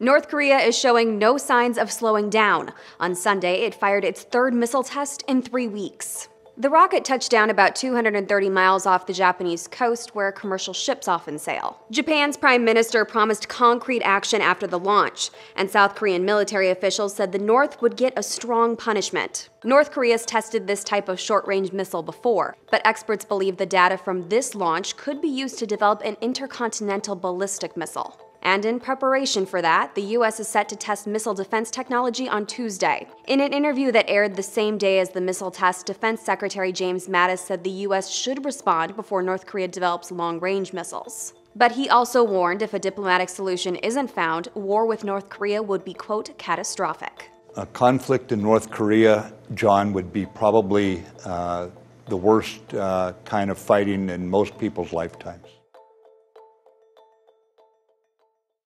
North Korea is showing no signs of slowing down. On Sunday, it fired its third missile test in 3 weeks. The rocket touched down about 230 miles off the Japanese coast, where commercial ships often sail. Japan's prime minister promised concrete action after the launch, and South Korean military officials said the North would get a strong punishment. North Korea's tested this type of short-range missile before, but experts believe the data from this launch could be used to develop an intercontinental ballistic missile. And in preparation for that, the U.S. is set to test missile defense technology on Tuesday. In an interview that aired the same day as the missile test, Defense Secretary James Mattis said the U.S. should respond before North Korea develops long-range missiles. But he also warned if a diplomatic solution isn't found, war with North Korea would be, quote, catastrophic. A conflict in North Korea, John, would be probably the worst kind of fighting in most people's lifetimes.